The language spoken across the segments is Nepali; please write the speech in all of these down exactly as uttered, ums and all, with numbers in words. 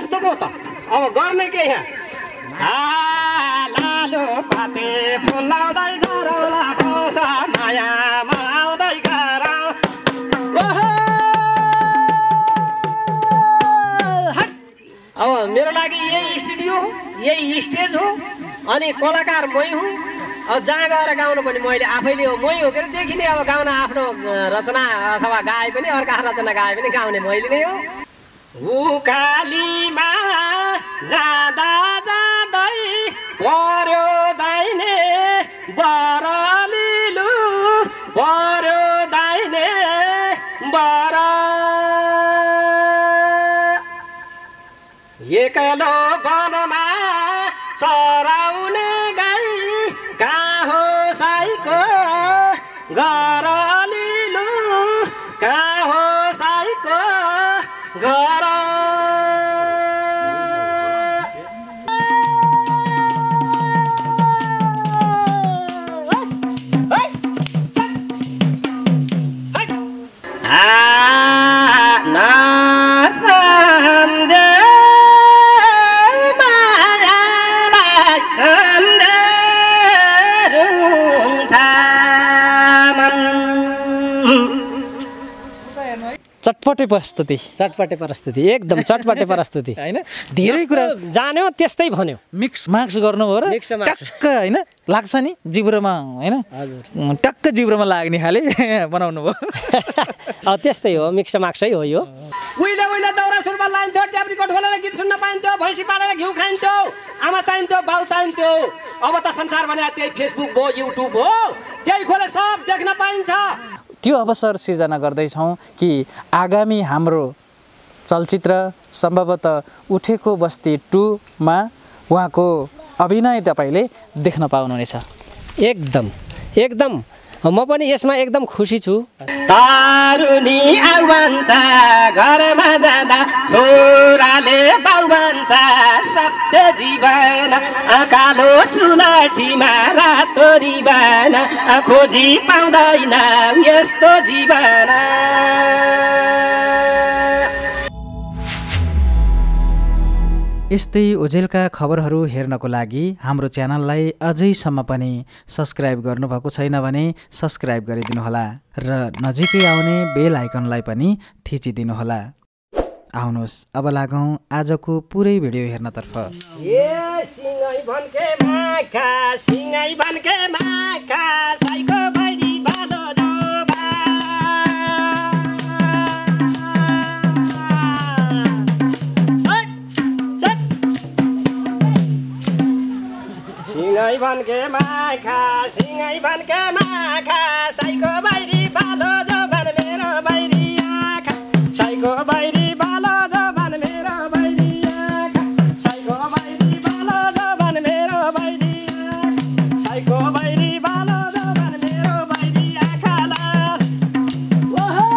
अस्त पो त अब गर्ने के यहाँ लालु पाते फुलाउँदै डरौला खोस माया मनाउँदै गरा ओहो हट। अब मेरो लागि यही स्टुडियो हो, यही स्टेज हो अनि कलाकार मै हुँ। अब जहाँ गएर गाउनु पनि मैले आफैले हो, मै हो के देखिने। अब गाउन आफ्नो रचना अथवा गाए पनि अर्का रचना गाए पनि गाउने मैले नै हो। उकालीमा जाँदा जाँदै पर्यो दाइने बरलिलु पर्यो दाइने बर एक्लो वनमा चराउने गाई कहाँ हो साईको गरलिलु कहाँ हो साईको गर। चटपटे प्रस्तुति चटपटे प्रस्तुति एकदम चटपटे प्रस्तुति हैन। धेरै कुरा जान्यो त्यस्तै भन्यो, मिक्स मार्क्स गर्नु हो र टक्क हैन। लाग्छ नि जिब्रोमा हैन, हजुर टक्क जिब्रोमा लाग्ने खाले बनाउनु भयो। अब त्यस्तै हो, मिक्स मार्क्सै हो यो। उहिले उहिले दौरा सुरुवाल लाइन्थ्यो, ट्याब्रिकोट खोलेर गीत सुन्न पाइन्थ्यो, भैँसी पालेर घिउ खाइन्थ्यो, आमा चाहिन्थ्यो, बाउ चाहिन्थ्यो। अब त संसार भने त्यही फेसबुक हो, युट्युब हो, त्यही खोले सब देख्न पाइन्छ। त्यो अवसर सिर्जना गर्दैछौँ कि आगामी हाम्रो चलचित्र सम्भवतः उठेको बस्ती टूमा उहाँको अभिनय तपाईँले देख्न पाउनुहुनेछ। एकदम एकदम म पनि यसमा एकदम खुसी छु। तारुनी आउँछ घरमा जाँदा छोराले बाउँछ सत्य जीवन कालो चुलाटीमा रातो रिबान खोजी पाउँदैन यस्तो जीवन। यस्तै ओझेलका खबरहरू हेर्नको लागि हाम्रो च्यानललाई अझैसम्म पनि सब्सक्राइब गर्नुभएको छैन भने सब्सक्राइब गरिदिनुहोला र नजिकै आउने बेल आइकनलाई पनि थिचिदिनुहोला। आउनुहोस् अब लागौँ आजको पुरै भिडियो हेर्नतर्फ। सिंगाई भन के माखा सिंगाई भन के माखा साईको बाहिरी बालो जो भन मेरो बाहिरी आँखा साईको बाहिरी बालो जो भन मेरो बाहिरी आँखा साईको बाहिरी बालो जो भन मेरो बाहिरी आँखा साईको बाहिरी बालो जो भन मेरो बाहिरी आँखा लाल ओहो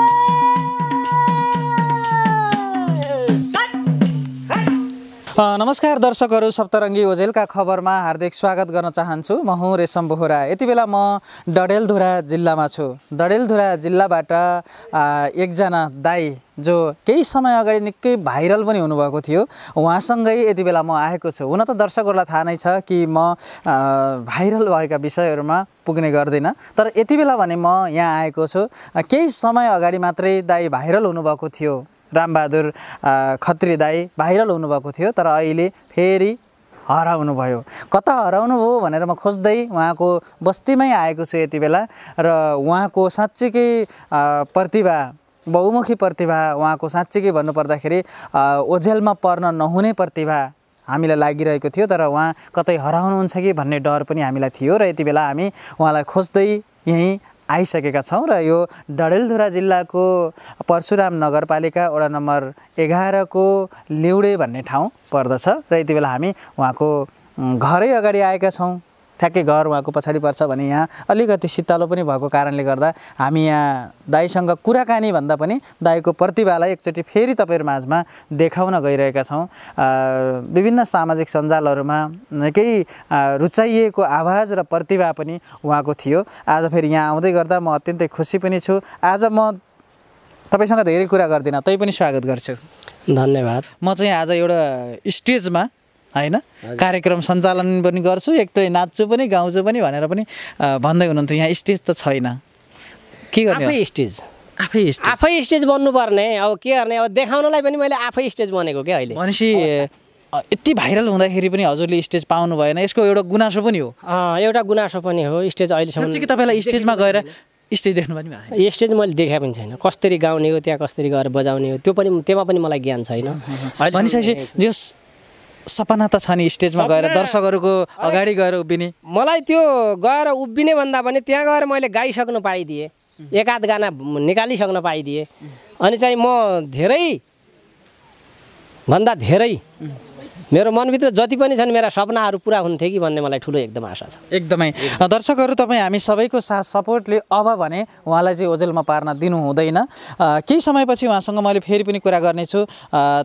सट। नमस्कार दर्शकहरू, सप्तरङ्गी ओझेलका खबरमा हार्दिक स्वागत गर्न चाहन्छु। म हुँ रेशम बोहरा। यति बेला म डडेलधुरा जिल्लामा छु। डडेलधुरा जिल्लाबाट एकजना दाई जो केही समय अगाडि निकै भाइरल पनि हुनुभएको थियो, उहाँसँगै यति बेला म आएको छु। हुन त दर्शकहरूलाई थाहा नै छ कि म भाइरल भएका विषयहरूमा पुग्ने गर्दिनँ, तर यति बेला भने म यहाँ आएको छु। केही समय अगाडि मात्रै दाई भाइरल हुनुभएको थियो, रामबहादुर खत्री दाई भाइरल हुनुभएको थियो, तर अहिले फेरि हराउनु भयो। कता हराउनु भयो भनेर म खोज्दै उहाँको बस्तीमै आएको छु यति बेला, र उहाँको साँच्चीकै प्रतिभा, बहुमुखी प्रतिभा, उहाँको साँच्चीकै भन्नुपर्दाखेरि ओझेलमा पर्न नहुने प्रतिभा हामीलाई लागिरहेको थियो, तर उहाँ कतै हराउनुहुन्छ कि भन्ने डर पनि हामीलाई थियो। र यति बेला हामी उहाँलाई खोज्दै यहीँ आइसकेका छौँ र यो डडेलधुरा जिल्लाको परशुराम नगरपालिका वडा नम्बर एघारको लिउडे भन्ने ठाउँ पर्दछ। र यति बेला हामी उहाँको घरै अगाडि आएका छौँ। ठ्याक्कै घर उहाँको पछाडि पर्छ भने यहाँ अलिकति शीतलो पनि भएको कारणले गर्दा हामी यहाँ दाईसँग कुराकानी भन्दा पनि दाईको प्रतिभालाई एकचोटि फेरि तपाईँहरू माझमा देखाउन गइरहेका छौँ। विभिन्न सामाजिक सञ्जालहरूमा निकै रुचाइएको आवाज र प्रतिभा पनि उहाँको थियो। आज फेरि यहाँ आउँदै गर्दा म अत्यन्तै खुसी पनि छु। आज म तपाईसँग धेरै कुरा गर्दिन तै पनि स्वागत गर्छु। धन्यवाद। म चाहिँ आज एउटा स्टेजमा हैन कार्यक्रम सञ्चालन पनि गर्छु, एक त नाच्छु पनि गाउँछु पनि भनेर पनि भन्दै हुनुहुन्थ्यो। यहाँ स्टेज त छैन, के गर्ने? आफै स्टेज आफै स्टेज आफै स्टेज बन्नु पर्ने। अब के गर्ने? अब देखाउनलाई पनि मैले आफै स्टेज बनेको के अहिले। भनेसी यति भाइरल हुँदाखेरि पनि हजुरले स्टेज पाउनु भएन, यसको एउटा गुनासो पनि हो। एउटा गुनासो पनि हो। स्टेज अहिलेसम्म साँच्चै तपाईलाई स्टेजमा गएर स्टेज देख्नु पनि भएन? स्टेज मैले देखाए पनि छैन। कसरी गाउने हो, त्यहाँ कसरी गएर बजाउने हो, त्यो पनि त्यसमा पनि मलाई ज्ञान छैन। भनिसकेपछि जस सपना त छ नि स्टेजमा गएर दर्शकहरूको अगाडि गएर उभिने, मलाई त्यो गएर उभिने भन्दा पनि त्यहाँ गएर मैले गाइसक्नु पाइदिएँ, एकाध गाना निकालिसक्न पाइदिएँ। अनि चाहिँ म धेरै भन्दा धेरै मेरो मनभित्र जति पनि छन् मेरा सपनाहरू पुरा हुन्थे कि भन्ने मलाई ठुलो एकदम आशा छ। एकदमै दर्शकहरू तपाईँ हामी सबैको साथ सपोर्टले अब भने उहाँलाई चाहिँ ओझेलमा पार्न दिनु हुँदैन। केही समयपछि उहाँसँग मैले फेरि पनि कुरा गर्नेछु,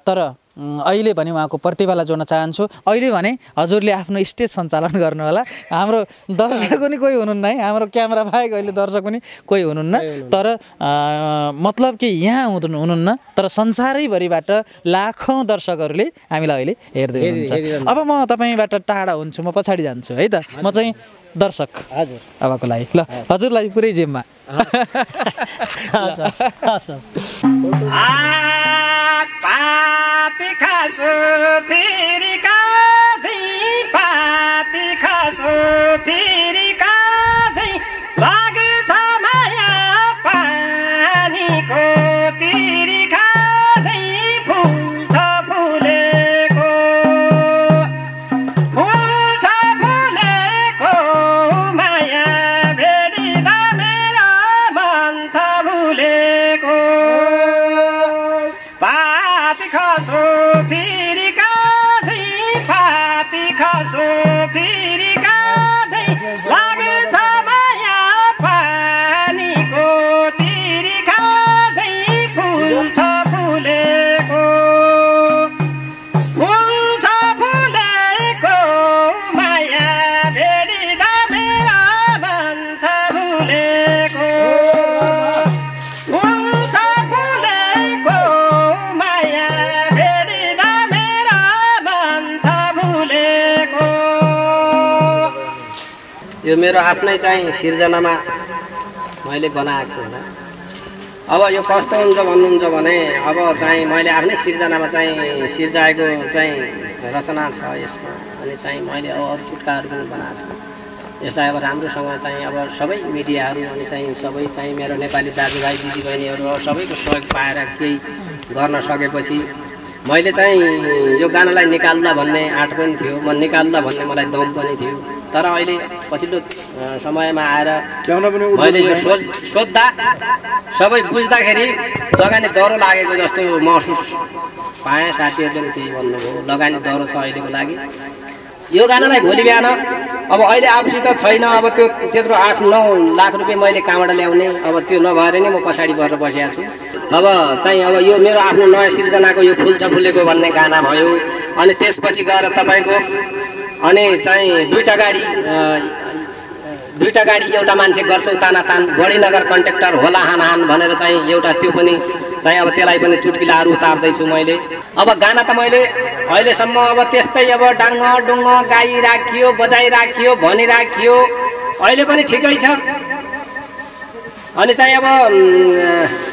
तर अहिले भने उहाँको प्रतिभालाई जोड्न चाहन्छु। अहिले भने हजुरले आफ्नो स्टेज सञ्चालन गर्नु होला। हाम्रो दर्शक पनि कोही हुनुहुन्न है, हाम्रो क्यामेरा बाहेक अहिले दर्शक पनि कोही हुनुहुन्न, तर मतलब कि यहाँ हुनुहुन्न तर संसारैभरिबाट लाखौँ दर्शकहरूले हामीलाई अहिले हेर्दै हुनुहुन्छ। अब म तपाईँबाट टाढा हुन्छु, म पछाडि जान्छु है त। म चाहिँ दर्शक हजुर अबको लागि ल हजुरलाई पुरै जिम्मा। पाती खासो फेरि काझै पाती खासो फेरि काझै लाग्छ माया पानीको तिरी काझै फुल्छ फुलेको फुल्छ फुलेको माया भेटिँदा मेरो मन छ भुलेको खासो फेरि काझै पाती खासो फेरि काझै लाग्छ माया पानीको तिरी काझै फुल्छ फुलेको फुल्छ फुलेको माया भेटिँदा मेरो मन छ भुलेको फुल्छ फुलेको माया यो मेरो आफ्नै चाहिँ सिर्जनामा मैले बनाएको छु होला। अब यो कस्तो हुन्छ भन्नुहुन्छ भने अब चाहिँ मैले आफ्नै सिर्जनामा चाहिँ सिर्जाएको चाहिँ रचना छ यसमा। अनि चाहिँ मैले अब अरू चुटकाहरू पनि बनाएको छु। यसलाई अब राम्रोसँग चाहिँ अब सबै मिडियाहरू अनि चाहिँ सबै चाहिँ मेरो नेपाली दाजुभाइ दिदीबहिनीहरू सबैको सहयोग पाएर केही गर्न सकेपछि मैले चाहिँ यो गानालाई निकाल्ला भन्ने आँट पनि थियो, म निकाल्ला भन्ने मलाई दम पनि थियो। तर अहिले पछिल्लो समयमा आएर मैले यो सोच सोद्धा सबै बुझ्दाखेरि लगानी दह्रो लागेको जस्तो महसुस पाएँ। साथीहरूले पनि त्यही भन्नुभयो, लगानी दह्रो छ अहिलेको लागि। यो गानालाई भोलि बिहान अब अहिले आफूसित छैन, अब त्यो त्यत्रो आठ नौ लाख रुपियाँ मैले कहाँबाट ल्याउने, अब त्यो नभएर नै म पछाडि भएर बसेको छु। अब चाहिँ अब यो मेरो आफ्नो नयाँ सिर्जनाको यो फुल्छ फुलेको भन्ने गाना भयो। अनि त्यसपछि गएर तपाईँको अनि चाहिँ दुईवटा गाडी दुईवटा गाडी एउटा मान्छे गर्छौ तानातान गढीनगर कन्ट्याक्टर होला हानहान भनेर चाहिँ एउटा त्यो पनि चाहिँ अब त्यसलाई पनि चुटकिलाहरू उतार्दैछु मैले। अब गाना त मैले अहिलेसम्म अब त्यस्तै अब डाङ्ग डुङ्ग गाइराखियो बजाइराखियो भनिराखियो, अहिले पनि ठिकै छ। अनि चाहिँ अब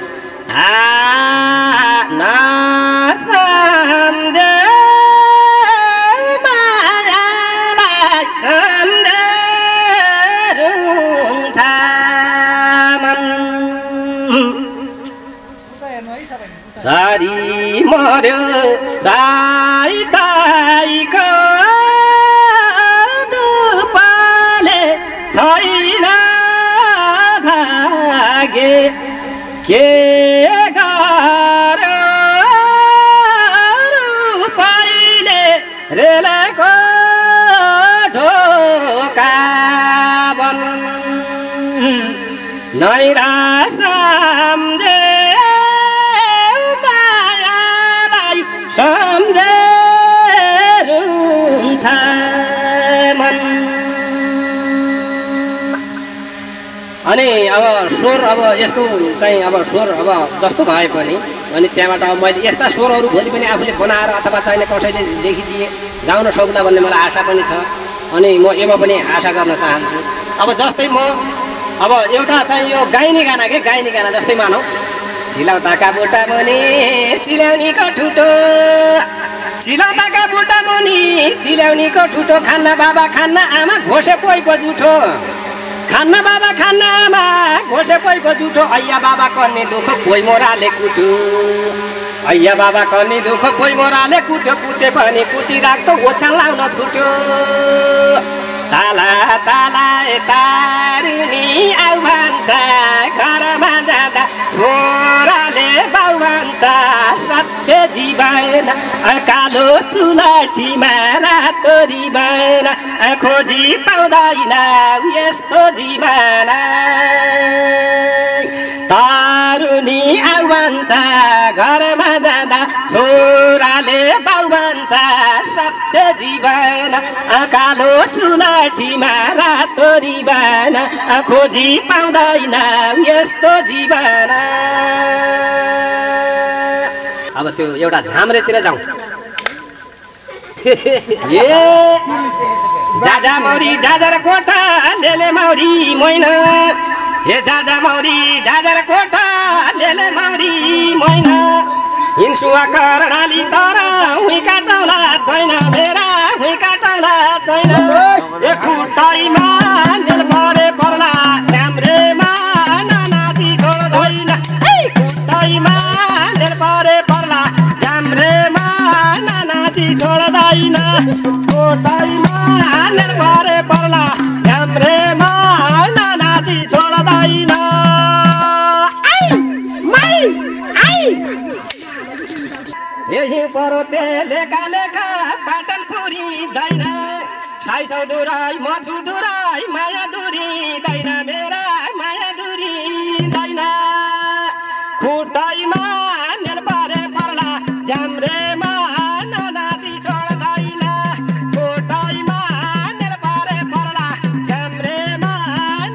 सारी मर्यो साई ताईको दुपाले छैन भागे के गरे रूपैले रेलको ढोका बन नैरास अनि अब स्वर अब यस्तो चाहिँ अब स्वर अब जस्तो भए पनि अनि त्यहाँबाट अब मैले यस्ता स्वरहरू भोलि पनि आफूले बनाएर अथवा चाहिने कसैले लेखिदिए गाउन सक्ला भन्ने मलाई आशा पनि छ। अनि म यसमा पनि आशा गर्न चाहन्छु। अब जस्तै म अब एउटा चाहिँ यो गाइने गाना के गाइने गाना जस्तै मानौ छिलौताका बुटा मुनि चिलाउनीको ठुटो छिलौताका बुटा मुनि चिलाउनीको ठुटो खाना बाबा खाना आमा घोसे पोइको जुठो खाना बाबा खाना आमा घोसे पोइको जुठो अय्या बाबा कन्ने दुःख कोही मोराले कुट्यो अय्या बाबा कन्ने दुःख कोही मोराले कुट्यो कुटे पनि कुटी राख्दो ओछान लाउन छुट्यो ताला ताला ए तारुनी आउ भन्छ घरमा जाँदा छोराले बाउ भन्छ सत्य जीवन कालो चुलाठीमा रातो रिबान खोजी पाउँदैन यस्तो जीवन तारुनी आउ भन्छ घरमा जाँदा छोराले बाउ भन्छ सत्य जीवन कालो चुला ठिमा रातो रिबान खोजी पाउँदैन यस्तो जीवन। अब त्यो एउटा झाम्रेतिर जाउँ ए जाजा मौरी जाजर कोठा लेले मौरी मैना हे जाजा मौरी जाजर कोठा लेले मौरी मैना हिन्सुवा करणाली तर हुई काटौला छैन बेरा हुई काटौला छैन ए खुट्टाइमा नेल परे पर्ला झ्याम्रेमा नानाजी छोड्दैन ए खुट्टाइमा नेल परे पर्ला झ्याम्रेमा नानाजी छोड्दैन खुट्टाइमा नेल परे पर्ला झ्याम्रेमा नानाजी छोड्दैन परो लेखा लेखा पाटन पुरी दैन साई सौ दुराई मछु दुराई माया दुरी दैन मेरा माया दुरी दैन खुट्टाइमा नेल परे पर्ला झ्याम्रेमा नानाजी छोड्दैन खुट्टाइमा नेल परे पर्ला झ्याम्रेमा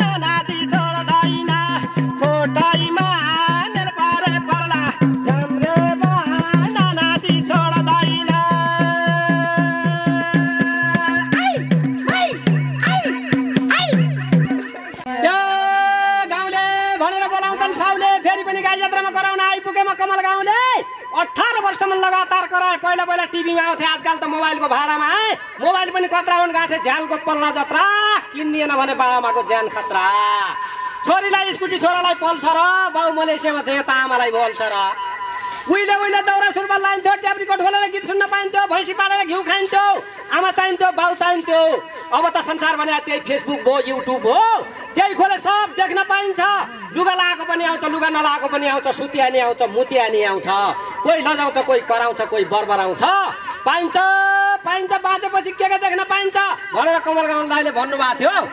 नानाजी छोड्दैन खुट्टाइमा नेल परे पर्ला झ्याम्रेमा नानाजी छोड्दैन। अठारह वर्ष में लगातार कराए पहिला पहिला टीवी में आउँथे आजकल तो मोबाइल को भाड़ा में आए मोबाइल पनि कत्राउन गाथे जान को पल्ला जत्रा किन्दिएन भने बाबा को जान खतरा छोरीलाई स्कुटी छोरालाई पल्छ र बाउ मलेसियामा चाहिँ त आमालाई बोल्छ र उहिले उहिले दौरा सुरुवाल लाइन्थ्यो ट्याप रिकर्ड खोलेर गीत सुन्न पाइन्थ्यो भैँसी पालेर घिउ खाइन्थ्यो आमा चाहिन्थ्यो बाउ चाहिन्थ्यो। अब त संसार भने त्यही फेसबुक हो युट्युब हो त्यही खोले सब देख्न पाइन्छ। लुगा लगाएको पनि आउँछ लुगा नलाएको पनि आउँछ सुतियानी आउँछ मुतियानी आउँछ कोही लजाउँछ कोही कराउँछ कोही बरबराउँछ पाइन्छ पाइन्छ बाँचेपछि के के देख्न पाइन्छ भनेर कमल गाउँ दाइले भन्नुभएको थियो।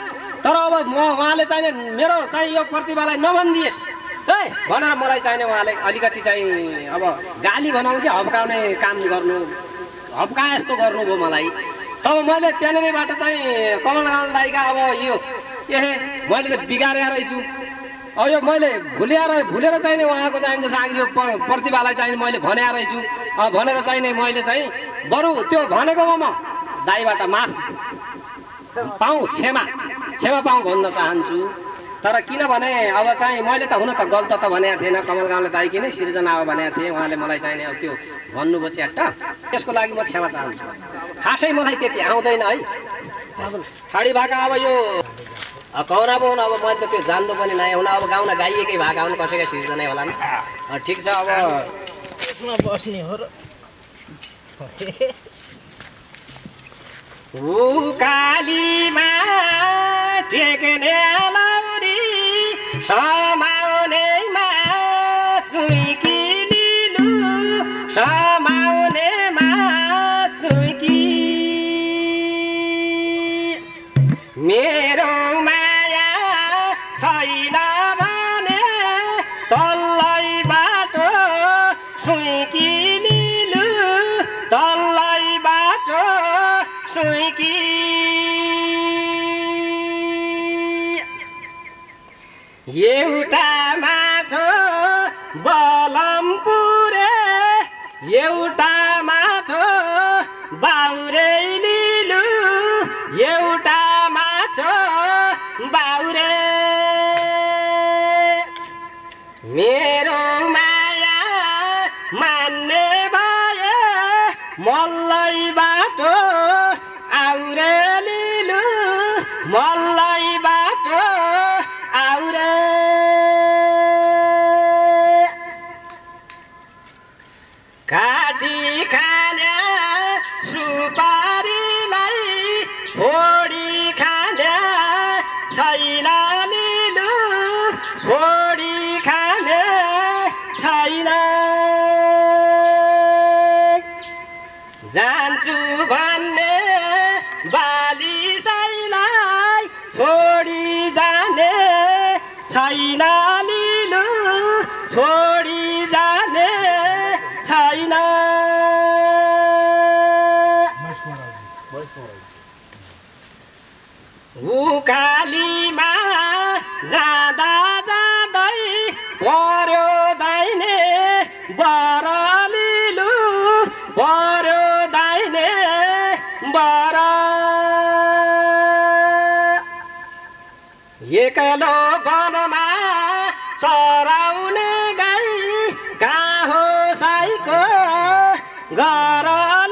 तर अब म उहाँले चाहिँ मेरो चाहिँ यो प्रतिभालाई नभन्दिएस् है भनेर मलाई चाहिने उहाँले अलिकति चाहिँ अब गाली बनाउँ कि हप्काउने काम गर्नु हप्का यस्तो गर्नुभयो मलाई। तब मैले त्यहाँनिरबाट चाहिँ कमल गाउँ दाइका अब यो ए मैले त बिगारेर रहेछु अब यो मैले भुलेर भुलेर चाहिने उहाँको चाहिन्छ सागरी यो प्रतिभालाई चाहिने मैले भनेर रहेछु भनेर चाहिने मैले चाहिँ बरु त्यो भनेकोमा म दाइबाट माफ पाऊँ क्षमा क्षमा पाऊँ भन्न चाहन्छु। तर किनभने अब चाहिँ मैले त हुन त गल्त त भनेको थिएन कमल गाउँले दाइ किन सिर्जना हो भनेको थिएँ उहाँले मलाई चाहिने अब त्यो भन्नुभयो च्याट्ट त्यसको लागि म क्षमा चाहन्छु। खासै मलाई त्यति आउँदैन है ठाडी भाका अब यो कौरा बाउन अब मैले त त्यो जान्नु पनि नै हुन अब गाउन गाइएकै भाका हुन कसैकै सिर्जनै होला नि ठिक छ। अब त्यसमा बस्ने हो र कालीमा टेक्ने लौरी समाउनेमा सुइकी लिनु समाउनेमा सुइकी मेरो माया छैन भने तल्लै बाटो सुइकी लिनु तल्लै बाटो सुइकी एउटा माछो बाउरे लिनु एउटा माछो बाउरे मेरो माया मान्ने भए मलाई बाटो आउरे लिनु मलाई बाटो आउरे काटी खाने सुपारीलाई फोडी खाने छैन लिनु फोडी खाने छैन जान्छु भन्ने बालिसैलाई छोडी जाने छैन लिनु छोडी जाने छैन उकालीमा जाँदा जाँदै पर्यो दाइने बर लिनु पर्यो दाइने बर एक्लो वनमा चराउने गाई कहाँ हो साईको घर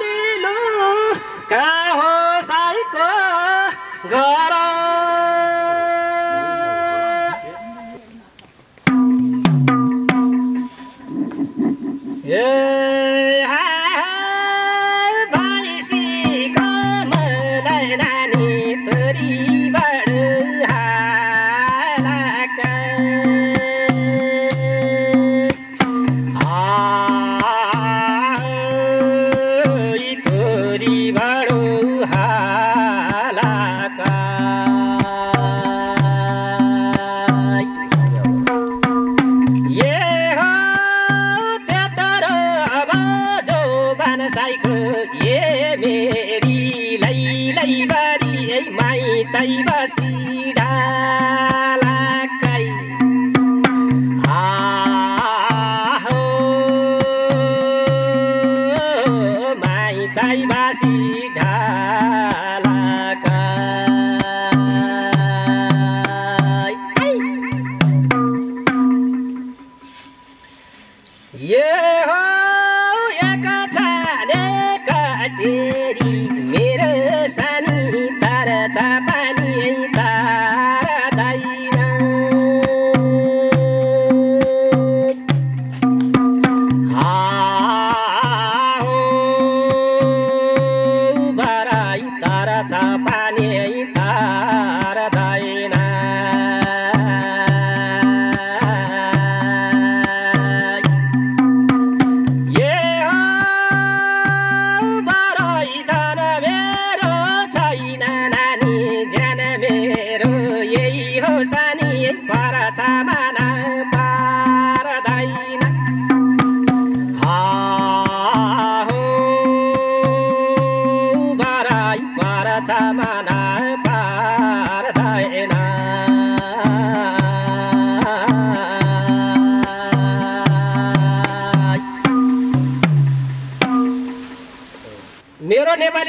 लिनु कहाँ हो साईको घर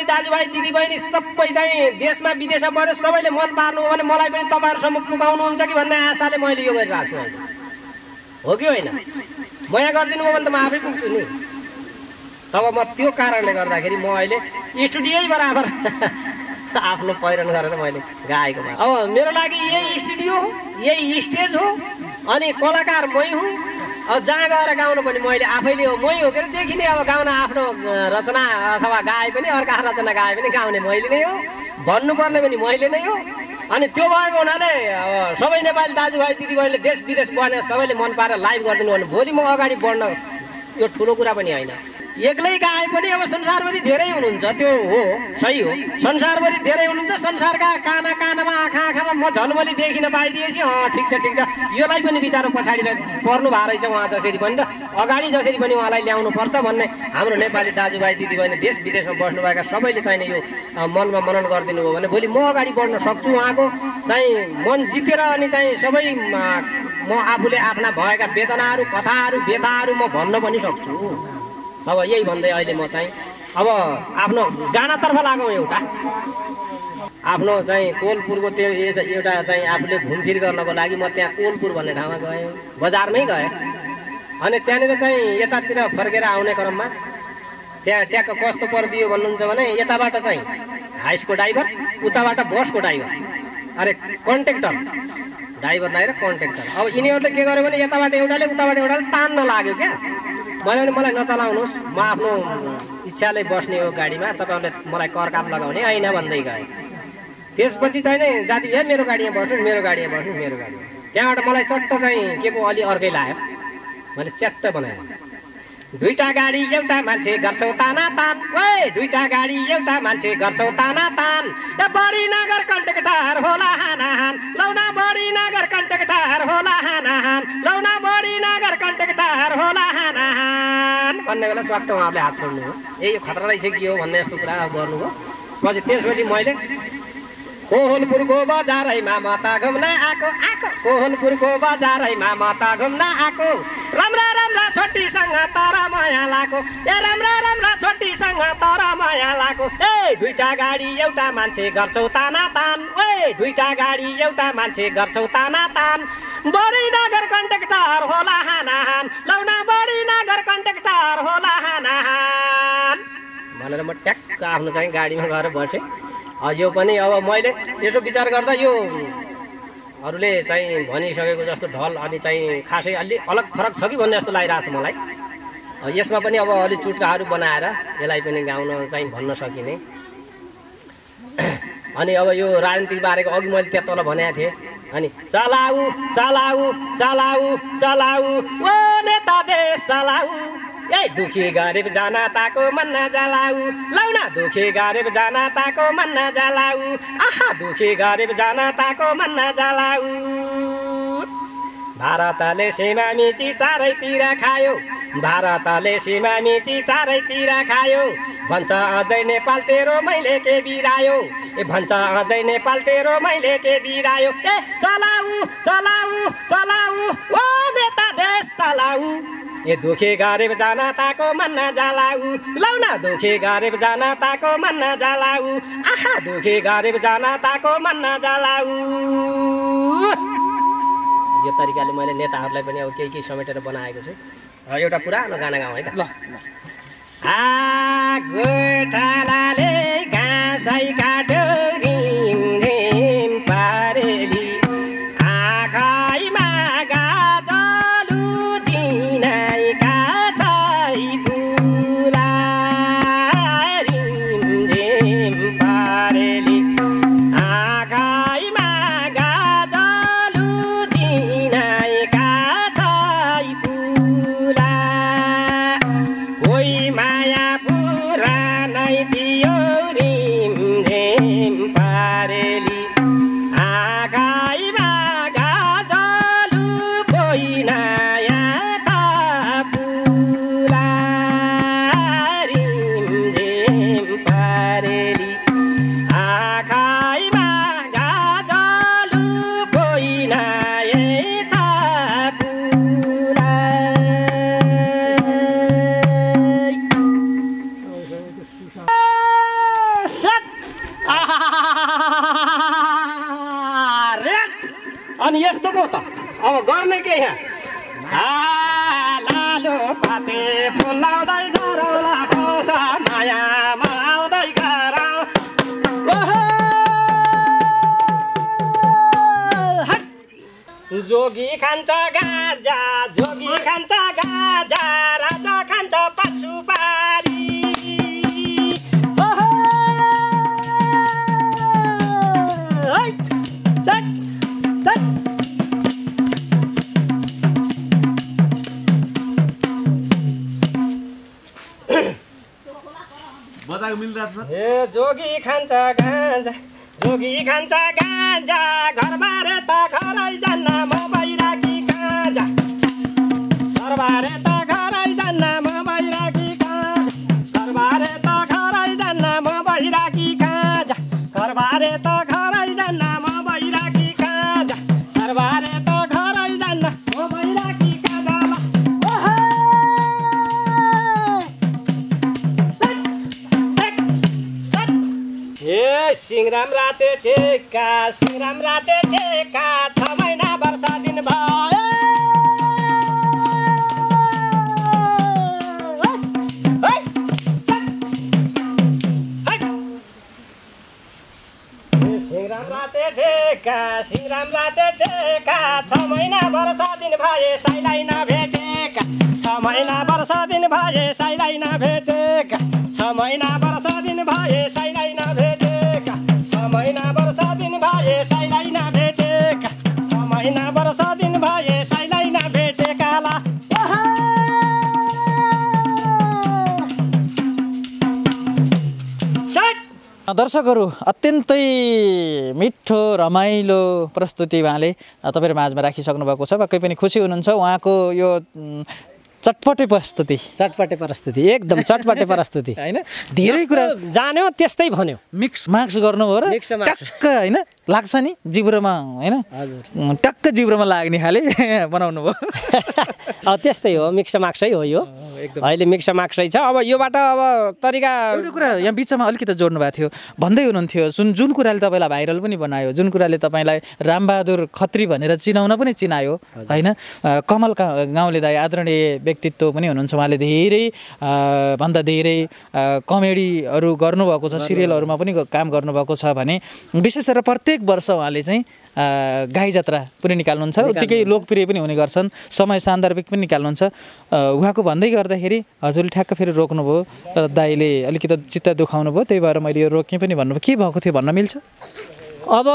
दाजुभाइ दिदीबहिनी सबै चाहिँ देशमा विदेशबाट सबैले मन पार्नु हो भने मलाई पनि तपाईहरुसम्म पुगाउनुहुन्छ कि भन्ने आशाले मैले यो गरिरहेको छु। हो कि होइन? म यहाँ गर्दिनु हो भने त म आफै पुग्छु नि। तब म त्यो कारणले गर्दाखेरि म अहिले स्टुडियोै बराबर आफ्नो पहिरन गरेर मैले गाएको भए अब मेरो लागि यही स्टुडियो हो, यही स्टेज हो अनि कलाकार मै हुँ। अब जहाँ गएर गाउनु पनि मैले आफैले हो मै हो के देखिने। अब गाउन आफ्नो रचना अथवा गाए पनि अर्का रचना गाए पनि गाउने मैले नै हो, भन्नुपर्ने पनि मैले नै हो। अनि त्यो भएको हुनाले अब सबै नेपाली दाजुभाइ दिदीबहिनीले देश विदेश बने सबैले मन पारेर लाइभ गरिदिनु भने भोलि म अगाडि बढ्न यो ठुलो कुरा पनि होइन। एक्लै गाए पनि अब संसारभरि धेरै हुनुहुन्छ, त्यो हो सही हो, संसारभरि धेरै हुनुहुन्छ। संसारका काना कानामा आँखा आँखामा म झलमली देखिन पाइदिएपछि अँ ठिक छ ठिक छ, योलाई पनि बिचारो पछाडि पर्नु भएको रहेछ उहाँ जसरी पनि र अगाडि जसरी पनि उहाँलाई ल्याउनुपर्छ भन्ने हाम्रो नेपाली दाजुभाइ दिदीबहिनी देश विदेशमा बस्नुभएका सबैले चाहिँ यो मनमा मनन गरिदिनु हो भने भोलि म अगाडि बढ्न सक्छु। उहाँको चाहिँ मन जितेर अनि चाहिँ सबै म आफूले आफ्ना भएका वेदनाहरू कथाहरू व्यथाहरू म भन्न पनि सक्छु। अब यही भन्दै अहिले म चाहिँ अब आफ्नो गानातर्फ लागौँ। एउटा आफ्नो चाहिँ कोलपुरको त्यो एउटा चाहिँ आफूले घुमफिर गर्नको लागि म त्यहाँ कोलपुर भन्ने ठाउँमा गएँ, बजारमै गएँ। अनि त्यहाँनिर चाहिँ यतातिर फर्केर आउने क्रममा त्यहाँ ट्याक्क कस्तो पर्दियो भन्नुहुन्छ भने यताबाट चाहिँ हाइसको ड्राइभर, उताबाट बसको ड्राइभर, अरे कन्ट्याक्टर, ड्राइभर नआएर कन्ट्याक्टर। अब यिनीहरूले के गर्यो भने यताबाट एउटाले उताबाट एउटाले तान्न लाग्यो क्या। मैले मलाई नचलाउनुहोस्, म आफ्नो इच्छाले बस्ने हो गाडीमा, तपाईँहरूले मलाई करकाप लगाउने होइन भन्दै गए। त्यसपछि चाहिँ नि जाति ए मेरो गाडीमा बस्नु, मेरो गाडीमा बस्नु, मेरो गाडी। त्यहाँबाट मलाई चट्ट चाहिँ के पो अलि अर्कै लाग्यो, मैले च्याट्ट बनाएँ, दुईटा गाडी एउटा मान्छे गर्छौ ताना तान, ओए दुईटा गाडी एउटा मान्छे गर्छौ ताना तान, ल बडी नगर कन्ट्याक्टर होला हानाहान, लौना बडी नगर कन्ट्याक्टर होला हानाहान, लौना बडी नगर कन्ट्याक्टर होला हानाहान भन्ने बेला स्वाक्ट उहाँहरूले हात छोड्नु हो। ए यो खतरा रहेछ के हो भन्ने यस्तो कुरा गर्नु हो। पछि त्यसपछि मैले कोहलपुरको बजारैमा माता घुम्न आएको आएको कोहलपुरको बजारैमा माता घुम्न आएको, राम्रा राम्रा छोटीसँग तारा माया लाको, ए राम्रा राम्रा छोटीसँग तारा माया लाको, ए दुईटा गाडी एउटा मान्छे गर्छौ ताना तान, ए दुईटा गाडी एउटा मान्छे गर्छौ ताना तान, बडी नगर कन्ट्याक्टर होला हानाहान, लौना बडी नगर कन्ट्याक्टर होला हानाहान भनेर म ट्याक्क आफ्नो चाहिँ गाडीमा गएर बसेँ। यो पनि अब मैले यसो विचार गर्दा यो अरूले चाहिँ भनिसकेको जस्तो ढल अनि चाहिँ खासै अलि अलग फरक छ कि भन्ने जस्तो लागिरहेको छ मलाई। यसमा पनि अब अलि चुट्काहरू बनाएर यसलाई पनि गाउन चाहिँ भन्न सकिने। अनि अब यो राजनीति बारेको अघि मैले त्यहाँ तल भनेको थिएँ, अनि चलाऊ चलाऊ चलाऊ चलाऊ ओ नेता देश चलाऊ, ए दुखी गरिब जनताको मन नजलाऊ, लौना दुखी गरिब जनताको मन नजलाऊ, आहा दुखी गरिब जनताको मन नजलाऊ। भारतले सीमा मिची चारैतिर खायो, भारतले सीमा मिची चारैतिर खायो, भन्छ अझै नेपाल तेरो मैले के बिरायो, ए भन्छ अझै नेपाल तेरो मैले के बिरायो, ए चलाऊ चलाऊ चलाऊ ओ नेता देश चलाऊ, ए दुखी गरिब जनताको मन नजलाऊ, लौना दुखी गरिब जनताको मन नजलाऊ, आहा दुखी गरिब जनताको मन नजलाऊ। यो तरिकाले मैले नेताहरूलाई पनि अब केही केही समेटेर बनाएको छु। एउटा पुरानो गाना गाउँ है त, ल। आ गोठालाले घाँसै काट्यो रिमझिम पारेली, आँखाइमा जोगी खान्छ गाजा, जोगी खान्छ गाजा, राजा खान्छ पशुपारी। बजाएको मिल्दैछ ए जोगी खान्छ गाजा, जोगी खान्छ गाजा, घरमा रेता घरै जान्न ममै राखी गाजा, घरमा रेता घरै जान्न ममै राखी गाजा, घरमा रेता घरै जान्न ममै राखी गाजा, घरमा रेता घरै जान्न ममै राखी गाजा, घरमा रेता घरै जान्न ममै राखी गाजा। सिंगराम राचे टेका सिंगराम राचे टेका छ महिना वर्षा दिन भयो सिंगराम राचे ढेका सिंगराम राचे ढेका छ महिना वर्षा दिन भए साइलाई नभेटेका छ महिना वर्षा दिन भए साइलाई नभेटेका छ महिना वर्षा दिन भए साइलाई नभेटेका छ महिना वर्षा दिन भए साइलाई नभेटेका छ महिना वर्षा दिन भए साइलाई नभेटेका ला दर्शकहरु अत्यन्तै मिठो रमाइलो प्रस्तुति उहाँले तपाईहरुमा आजमा राखिसक्नु भएको छ। पक्कै पनि खुसी हुनुहुन्छ उहाँको यो चटपटे प्रस्तुति चटपटे प्रस्तुति एकदम चटपटे प्रस्तुति हैन धेरै कुरा जान्यो त्यस्तै भन्यो मिक्स माक्स गर्नु हो र टक्क हैन लाग्छ नि जिब्रोमा हैन हजुर टक्क जिब्रोमा लाग्ने खाले बनाउनु भयो अब त्यस्तै हो मिक्स माक्सै हो यो एकदम अहिले मिक्स माक्सै छ। अब योबाट अब तरिका एउटा कुरा यहाँ बीचमा अलिकति जोड्नु भएको थियो भन्दै हुनुहुन्थ्यो जुन जुन कुराले तपाईलाई भाइरल पनि बनायो जुन कुराले तपाईलाई रामबहादुर खत्री भनेर चिनाउन पनि चिनायो हैन कमल गाउँले दाइ आदरणीय व्यक्तित्व पनि हुनुहुन्छ उहाँले धेरै भन्दा धेरै कमेडीहरू गर्नुभएको छ सिरियलहरूमा पनि काम गर्नुभएको छ भने विशेष गरेर प्रत्येक वर्ष उहाँले चाहिँ गाई जात्रा पनि निकाल्नुहुन्छ उत्तिकै लोकप्रिय पनि हुने गर्छन् समय सान्दर्भिक पनि निकाल्नुहुन्छ। उहाँको भन्दै गर्दाखेरि हजुरले ठ्याक्क फेरि रोक्नुभयो तर दाइले अलिकति चित्त दुखाउनु भयो त्यही भएर मैले यो रोकेँ पनि भन्नुभयो के भएको थियो भन्न मिल्छ। अब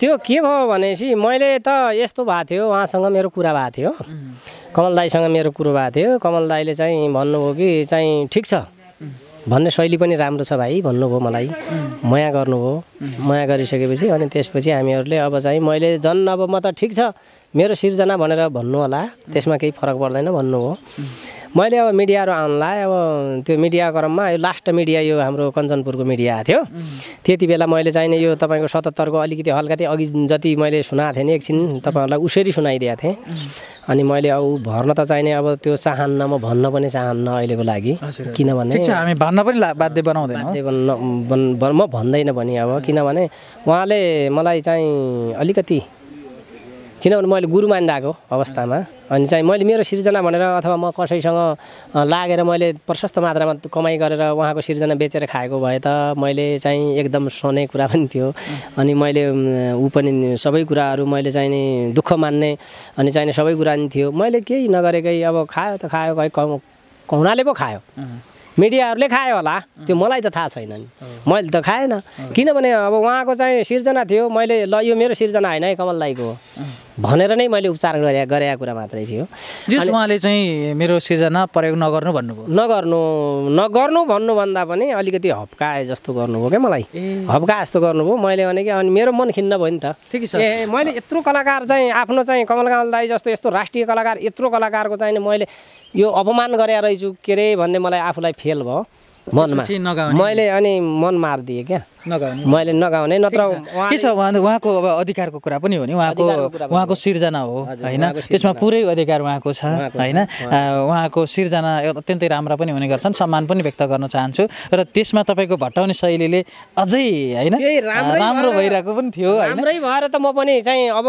त्यो के भयो भनेपछि मैले त यस्तो भएको थियो उहाँसँग मेरो कुरा भएको थियो कमल दाईसँग मेरो कुरो भएको थियो कमल दाईले चाहिँ भन्नुभयो कि चाहिँ ठिक छ भन्ने शैली पनि राम्रो छ भाइ भन्नुभयो मलाई माया गर्नुभयो माया गरिसकेपछि अनि त्यसपछि हामीहरूले अब चाहिँ मैले झन् अब म त ठिक छ मेरो सिर्जना भनेर भन्नु होला त्यसमा केही फरक पर्दैन भन्नुभयो। मैले अब मिडियाहरू आउनला अब त्यो मिडिया क्रममा यो लास्ट मिडिया यो हाम्रो कञ्चनपुरको मिडिया आएको थियो त्यति बेला मैले चाहिने यो तपाईँको सतहत्तरको अलिकति हल्का अघि जति मैले सुनाएको थिएँ नि एकछिन तपाईँहरूलाई उसरी सुनाइदिएको थिएँ अनि मैले अब भर्न त चाहिने अब त्यो चाहन्न म भन्न पनि चाहन्न अहिलेको लागि किनभने हामी भन्न पनि बाध्य बनाउँदैन म भन्दैन पनि अब किनभने उहाँले मलाई चाहिँ अलिकति किनभने मैले गुरु मानिरहेको अवस्थामा अनि चाहिँ मैले मेरो सिर्जना भनेर अथवा म कसैसँग लागेर मैले प्रशस्त मात्रामा कमाइ गरेर उहाँको सिर्जना बेचेर खाएको भए त मैले चाहिँ एकदम सने कुरा पनि थियो अनि मैले ऊ पनि सबै कुराहरू मैले चाहिँ नि दुःख मान्ने अनि चाहिँ सबै कुरा नि थियो मैले केही नगरेकै अब खायो त खायो खै कहुनाले पो खायो मिडियाहरूले खायो होला त्यो मलाई त थाहा छैन नि मैले त खाएन किनभने अब उहाँको चाहिँ सिर्जना थियो मैले ल यो मेरो सिर्जना होइन है कमल दाईको हो भनेर नै मैले उपचार गरे गरेको कुरा मात्रै थियो। उहाँले चाहिँ मेरो सिर्जना प्रयोग नगर्नु भन्नुभयो नगर्नु नगर्नु भन्नुभन्दा पनि अलिकति हप्काए जस्तो गर्नुभयो क्या मलाई हप्काए जस्तो गर्नुभयो मैले भने कि अनि मेरो मन खिन्न भयो नि त ठिकै छ ए मैले यत्रो कलाकार चाहिँ आफ्नो चाहिँ कमल गाउँ दाई जस्तो यस्तो राष्ट्रिय कलाकार यत्रो कलाकारको चाहिँ मैले यो अपमान गरेर रहेछु के रे भन्ने मलाई आफूलाई फेल भयो मनमा मैले अनि मन मारिदिएँ क्या नगाउने मैले नगाउने नत्र के छ उहाँको अब अधिकारको कुरा पनि हो नि उहाँको उहाँको सिर्जना हो हैन त्यसमा पुरै अधिकार उहाँको छ हैन उहाँको सिर्जना अत्यन्तै राम्रा पनि हुने गर्छन् सम्मान पनि व्यक्त गर्न चाहन्छु र त्यसमा तपाईँको भट्टाउने शैलीले अझै हैन राम्रो भइरहेको पनि थियो राम्रै भएर त म पनि चाहिँ अब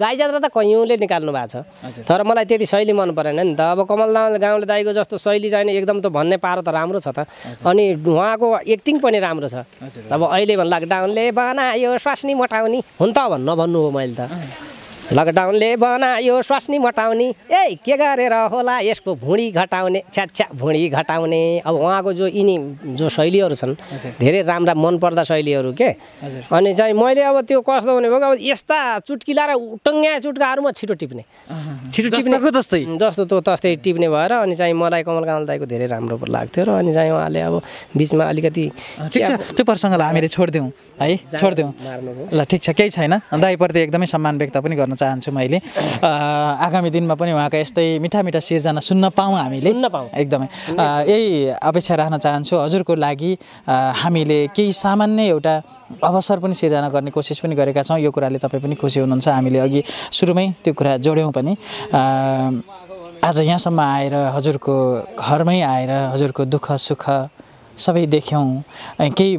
गाई जात्रा त कयौँले निकाल्नु भएको छ तर मलाई त्यति शैली मन परेन नि त अब कमल गाउँले दाइको जस्तो शैली चाहिँ एकदम त भन्ने पारो त राम्रो छ त अनि उहाँको एक्टिङ पनि राम्रो छ अब अहिले भन् लकडाउनले बनायो स्वास्नी मटाउने हुन त भन्न भन्नु हो मैले त लकडाउनले बनायो स्वास्नी मटाउने ए के गरेर होला यसको भुँडी घटाउने छ्याछ्या भुँडी घटाउने अब उहाँको जो यिनी जो शैलीहरू छन् धेरै राम्रा मनपर्दा शैलीहरू के अनि चाहिँ मैले अब त्यो कस्तो हुने भयो अब यस्ता चुटकिला र टङ्ग्या चुट्काहरूमा छिटो टिप्ने छिटो टिप्नेको जस्तै जस्तो त्यो तस्तै टिप्ने भएर अनि चाहिँ मलाई कमल गाउँ दाइको धेरै राम्रो लाग्थ्यो र अनि चाहिँ उहाँले अब बिचमा अलिकति ठिक छ त्यो प्रसङ्गलाई हामीले छोडिदिउँ है छोडिदिउँ ल ठिक छ केही छैन दाइप्रति एकदमै सम्मान व्यक्त पनि गर्न चाहन्छु मैले आगामी दिनमा पनि उहाँका यस्तै मिठा मिठा सिर्जना सुन्न पाऊँ हामीले एकदमै यही अपेक्षा राख्न चाहन्छु। हजुरको लागि हामीले केही सामान्य एउटा अवसर पनि सिर्जना गर्ने कोसिस पनि गरेका छौँ यो कुराले तपाईँ पनि खुसी हुनुहुन्छ हामीले अघि सुरुमै त्यो कुरा जोड्यौँ पनि आज यहाँसम्म आएर हजुरको घरमै आएर हजुरको दुःख सुख सबै देख्यौं, केही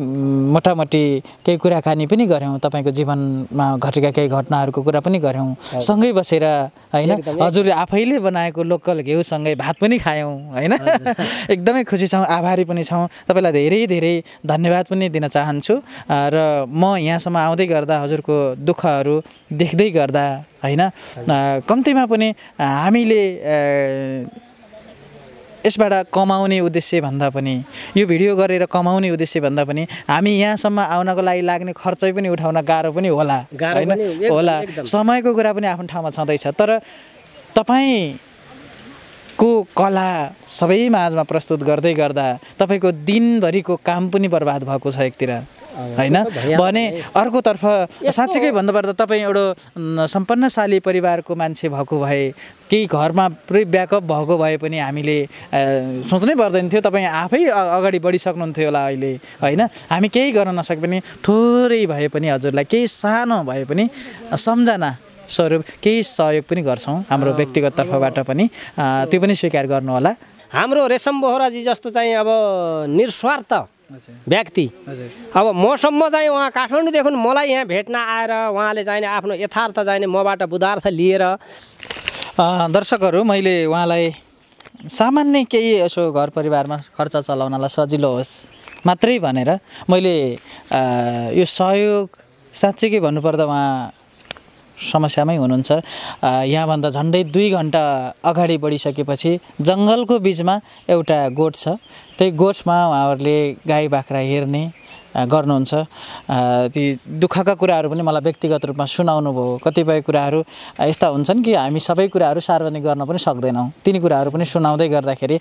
मोटामोटी केही कुराकानी पनि गर्यौं, तपाईको जीवनमा घटेका केही घटनाहरुको कुरा पनि गर्यौं, सँगै बसेर हैन हजुरले आफैले बनाएको लोकल घिउ सँगै भात पनि खायौं हैन। एकदमै खुसी छौं, आभारी पनि छौं, तपाईलाई धेरै धेरै धन्यवाद पनि दिन चाहन्छु। र म यहाँसम्म आउँदै गर्दा हजुरको दुःखहरु देख्दै गर्दा हैन कम्तिमा पनि हामीले यसबाट कमाउने उद्देश्य भन्दा पनि, यो भिडियो गरेर कमाउने उद्देश्य भन्दा पनि हामी यहाँसम्म आउनको लागि लाग्ने खर्च पनि उठाउन गाह्रो पनि होला हैन होला, समयको कुरा पनि आफ्नो ठाउँमा छँदैछ। तर तपाईको कला सबै माझमा प्रस्तुत गर्दै गर्दा तपाईको दिनभरिको काम पनि बर्बाद भएको छ एकतिर हैन भने, अर्कोतर्फ साच्चै भन्नुपर्दा तपाई एउटा सम्पन्नशाली परिवारको मान्छे भएको भए, केही घरमा पुरै ब्याकअप भएको भए पनि हामीले सोच्नै पर्दैन थियो, तपाई आफै अगाडि बढी सक्नुहुन्थ्यो होला अहिले हैन। हामी केही गर्न नसके पनि थोरै भए पनि हजुरलाई केही सानो भए पनि सम्झना स्वरूप केही सहयोग पनि गर्छौं हाम्रो व्यक्तिगत तर्फबाट पनि, त्यो पनि स्वीकार गर्नु होला। हाम्रो रेशम बोहराजी जस्तो चाहिँ अब निस्वार्थ व्यक्ति, अब मसम्म चाहिँ उहाँ काठमाडौँ देखुन मलाई यहाँ भेट्न आएर उहाँले चाहिँ आफ्नो यथार्थ चाहिँ मबाट बुधार्थ लिएर। दर्शकहरू, मैले उहाँलाई सामान्य केही यसो घर परिवारमा खर्च चलाउनलाई सजिलो होस् मात्रै भनेर मैले यो सहयोग, साँच्चै भन्नुपर्दा उहाँ समस्यामै हुनुहुन्छ। यहाँभन्दा झन्डै दुई घण्टा अगाडि बढिसकेपछि जङ्गलको बीचमा एउटा गोठ छ, त्यही गोठमा उहाँहरूले गाई बाख्रा हेर्ने गर्नुहुन्छ। ती दुःखका कुराहरू पनि मलाई व्यक्तिगत रूपमा सुनाउनु भयो। कतिपय कुराहरू यस्ता हुन्छन् कि हामी सबै कुराहरू सार्वजनिक गर्न पनि सक्दैनौँ, तिनी कुराहरू पनि सुनाउँदै गर्दाखेरि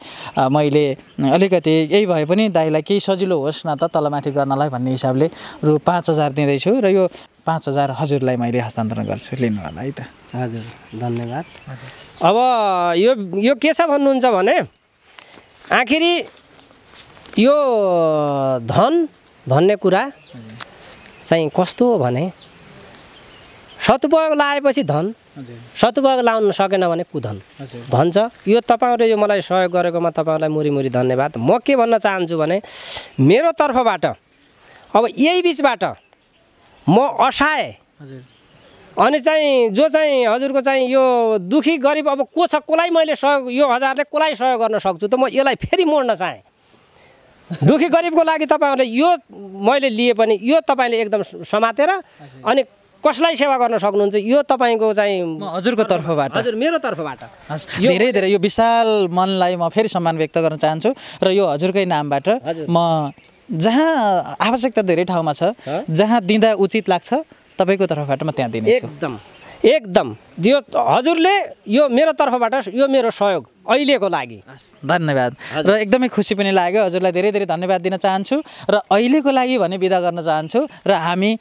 मैले अलिकति यही भए पनि दाइलाई केही सजिलो होस् न त तलमाथि गर्नलाई भन्ने हिसाबले रु पाँच हजार दिँदैछु र यो पाँच हजार हजुरलाई मैले हस्तान्तरण गर्छु, लिनु होला है त। हजुर धन्यवाद। अब यो यो के छ भन्नुहुन्छ भने, आखिरी यो धन भन्ने कुरा चाहिँ कस्तो हो भने, सदुपयोग लाएपछि धन, सदुपयोग लाउन सकेन भने कुधन भन्छ। यो तपाईँहरूले यो मलाई सहयोग गरेकोमा तपाईँहरूलाई मुरी मुरी धन्यवाद। म के भन्न चाहन्छु भने, मेरो तर्फबाट अब यही बिचबाट म असहाय अनि चाहिँ जो चाहिँ हजुरको चाहिँ यो दुखी गरिब अब को छ, कसलाई मैले सहयोग यो हजारले कसलाई सहयोग गर्न सक्छु, त म यसलाई फेरि मोड्न चाहेँ। दुखी गरिबको लागि तपाईँहरूले यो मैले लिए पनि यो तपाईँले एकदम समातेर अनि कसलाई सेवा गर्न सक्नुहुन्छ, यो तपाईँको चाहिँ हजुरको तर्फबाट, हजुर मेरो तर्फबाट धेरै धेरै यो विशाल मनलाई म फेरि सम्मान व्यक्त गर्न चाहन्छु। र यो हजुरकै नामबाट म जहाँ आवश्यकता धेरै ठाउँमा छ, जहाँ दिँदा उचित लाग्छ तपाईको तर्फबाट म त्यहाँ दिनेछु। एकदम एकदम यो हजुरले यो मेरो तर्फबाट यो मेरो सहयोग अहिलेको लागि धन्यवाद। र एकदमै खुसी पनि लाग्यो, हजुरलाई धेरै धेरै धन्यवाद दिन चाहन्छु र अहिलेको लागि भने बिदा गर्न चाहन्छु। र हामी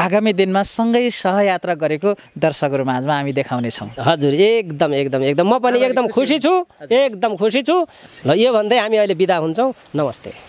आगामी दिनमा सँगै सहयात्रा गरेको दर्शकहरू माझमा हामी देखाउनेछौँ। हजुर एकदम एकदम एकदम म पनि एकदम खुसी छु, एकदम खुसी छु। र यो भन्दै हामी अहिले बिदा हुन्छौँ। नमस्ते।